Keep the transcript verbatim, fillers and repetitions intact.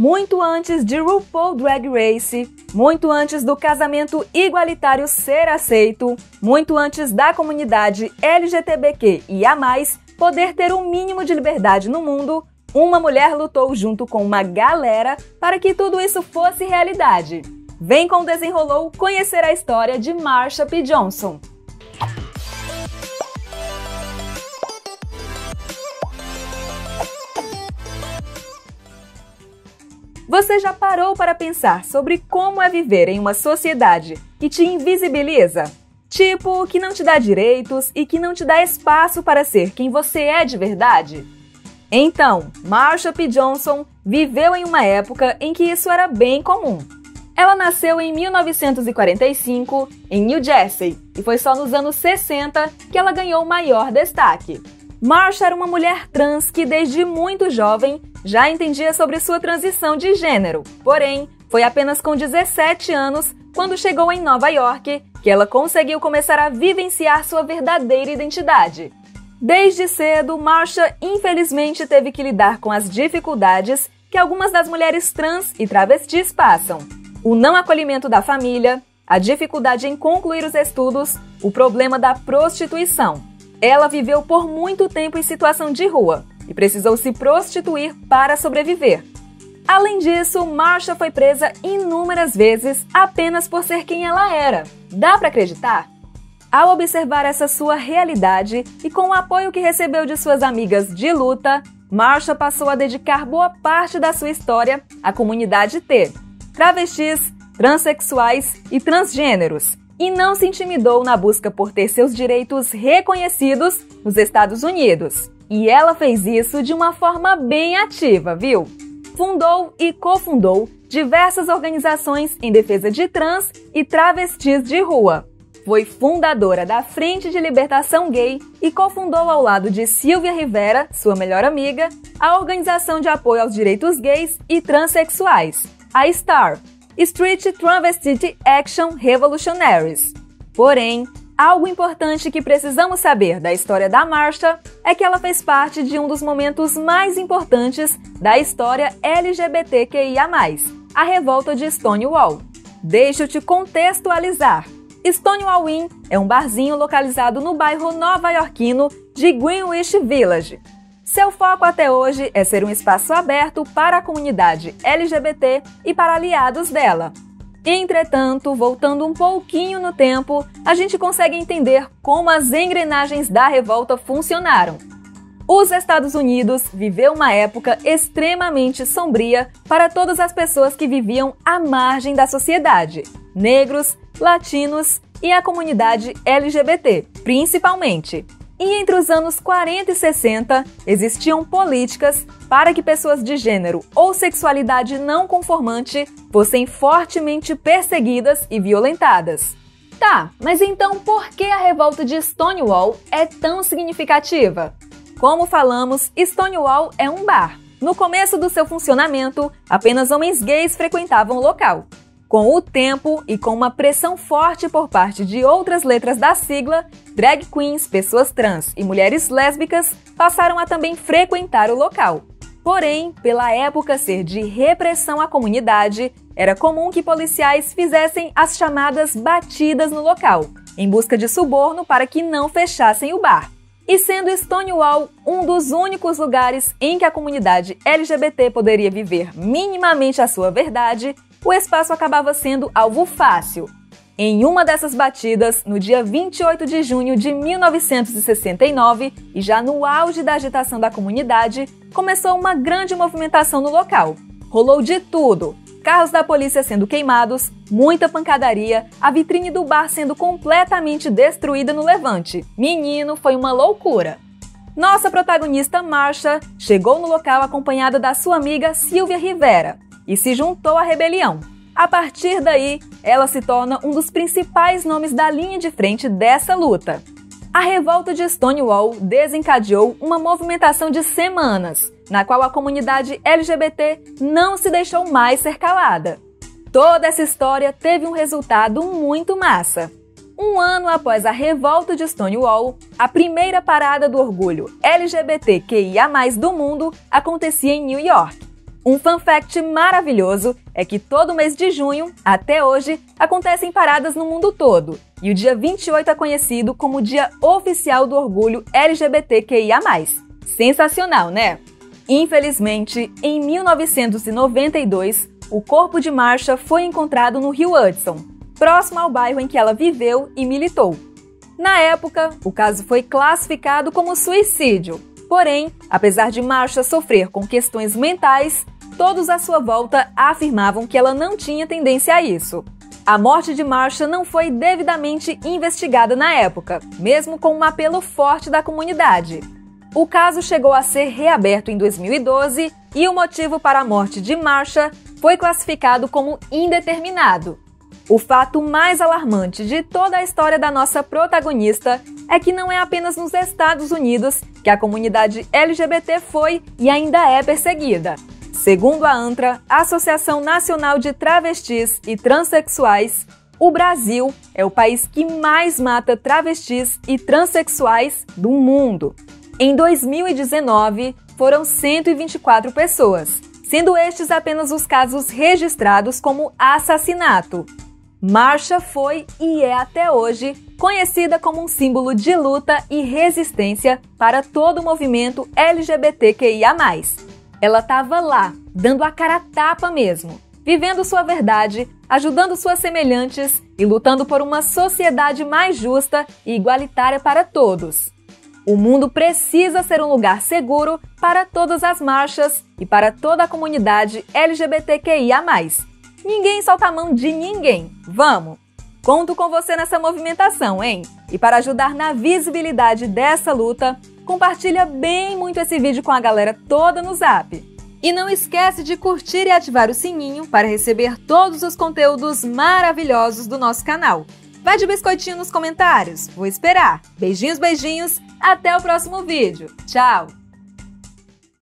muito antes de RuPaul Drag Race, muito antes do casamento igualitário ser aceito, muito antes da comunidade LGBTQIA+ poder ter o mínimo de liberdade no mundo, uma mulher lutou junto com uma galera para que tudo isso fosse realidade. Vem com o Desenrolou conhecer a história de Marsha P. Johnson. Você já parou para pensar sobre como é viver em uma sociedade que te invisibiliza? Tipo, que não te dá direitos e que não te dá espaço para ser quem você é de verdade? Então, Marsha P. Johnson viveu em uma época em que isso era bem comum. Ela nasceu em mil novecentos e quarenta e cinco, em New Jersey, e foi só nos anos sessenta que ela ganhou maior destaque. Marsha era uma mulher trans que, desde muito jovem, já entendia sobre sua transição de gênero. Porém, foi apenas com dezessete anos, quando chegou em Nova York, que ela conseguiu começar a vivenciar sua verdadeira identidade. Desde cedo, Marsha infelizmente teve que lidar com as dificuldades que algumas das mulheres trans e travestis passam. O não acolhimento da família, a dificuldade em concluir os estudos, o problema da prostituição. Ela viveu por muito tempo em situação de rua e precisou se prostituir para sobreviver. Além disso, Marsha foi presa inúmeras vezes apenas por ser quem ela era. Dá pra acreditar? Ao observar essa sua realidade e com o apoio que recebeu de suas amigas de luta, Marsha passou a dedicar boa parte da sua história à comunidade T, travestis, transexuais e transgêneros, e não se intimidou na busca por ter seus direitos reconhecidos nos Estados Unidos. E ela fez isso de uma forma bem ativa, viu? Fundou e cofundou diversas organizações em defesa de trans e travestis de rua. Foi fundadora da Frente de Libertação Gay e cofundou, ao lado de Silvia Rivera, sua melhor amiga, a Organização de Apoio aos Direitos Gays e Transsexuais, a STAR, Street Travestity Action Revolutionaries. Porém, algo importante que precisamos saber da história da Marsha é que ela fez parte de um dos momentos mais importantes da história LGBTQIA+, a revolta de Stonewall. Deixa eu te contextualizar. Stonewall Inn é um barzinho localizado no bairro nova-iorquino de Greenwich Village. Seu foco até hoje é ser um espaço aberto para a comunidade L G B T e para aliados dela. Entretanto, voltando um pouquinho no tempo, a gente consegue entender como as engrenagens da revolta funcionaram. Os Estados Unidos viveu uma época extremamente sombria para todas as pessoas que viviam à margem da sociedade, negros, latinos e a comunidade L G B T, principalmente. E entre os anos quarenta e sessenta, existiam políticas para que pessoas de gênero ou sexualidade não conformante fossem fortemente perseguidas e violentadas. Tá, mas então por que a revolta de Stonewall é tão significativa? Como falamos, Stonewall é um bar. No começo do seu funcionamento, apenas homens gays frequentavam o local. Com o tempo e com uma pressão forte por parte de outras letras da sigla, drag queens, pessoas trans e mulheres lésbicas passaram a também frequentar o local. Porém, pela época ser de repressão à comunidade, era comum que policiais fizessem as chamadas batidas no local, em busca de suborno para que não fechassem o bar. E sendo Stonewall um dos únicos lugares em que a comunidade L G B T poderia viver minimamente a sua verdade, o espaço acabava sendo alvo fácil. Em uma dessas batidas, no dia vinte e oito de junho de mil novecentos e sessenta e nove, e já no auge da agitação da comunidade, começou uma grande movimentação no local. Rolou de tudo: carros da polícia sendo queimados, muita pancadaria, a vitrine do bar sendo completamente destruída no levante. Menino, foi uma loucura! Nossa protagonista, Marsha, chegou no local acompanhada da sua amiga Silvia Rivera e se juntou à rebelião. A partir daí, ela se torna um dos principais nomes da linha de frente dessa luta. A revolta de Stonewall desencadeou uma movimentação de semanas, na qual a comunidade L G B T não se deixou mais ser calada. Toda essa história teve um resultado muito massa. Um ano após a revolta de Stonewall, a primeira parada do orgulho LGBTQIA+ do mundo acontecia em New York. Um fun fact maravilhoso é que todo mês de junho, até hoje, acontecem paradas no mundo todo, e o dia vinte e oito é conhecido como o Dia Oficial do Orgulho L G B T Q I A mais. Sensacional, né? Infelizmente, em mil novecentos e noventa e dois, o corpo de Marsha foi encontrado no Rio Hudson, próximo ao bairro em que ela viveu e militou. Na época, o caso foi classificado como suicídio. Porém, apesar de Marsha sofrer com questões mentais, todos à sua volta afirmavam que ela não tinha tendência a isso. A morte de Marsha não foi devidamente investigada na época, mesmo com um apelo forte da comunidade. O caso chegou a ser reaberto em dois mil e doze e o motivo para a morte de Marsha foi classificado como indeterminado. O fato mais alarmante de toda a história da nossa protagonista é que não é apenas nos Estados Unidos que a comunidade L G B T foi e ainda é perseguida. Segundo a ANTRA, a Associação Nacional de Travestis e Transsexuais, o Brasil é o país que mais mata travestis e transexuais do mundo. Em dois mil e dezenove, foram cento e vinte e quatro pessoas, sendo estes apenas os casos registrados como assassinato. Marsha foi e é até hoje conhecida como um símbolo de luta e resistência para todo o movimento L G B T Q I A mais. Ela estava lá, dando a cara a tapa mesmo, vivendo sua verdade, ajudando suas semelhantes e lutando por uma sociedade mais justa e igualitária para todos. O mundo precisa ser um lugar seguro para todas as Marshas e para toda a comunidade L G B T Q I A mais. Ninguém solta a mão de ninguém, vamos! Conto com você nessa movimentação, hein? E para ajudar na visibilidade dessa luta, compartilha bem muito esse vídeo com a galera toda no Zap. E não esquece de curtir e ativar o sininho para receber todos os conteúdos maravilhosos do nosso canal. Vai de biscoitinho nos comentários, vou esperar. Beijinhos, beijinhos, até o próximo vídeo. Tchau!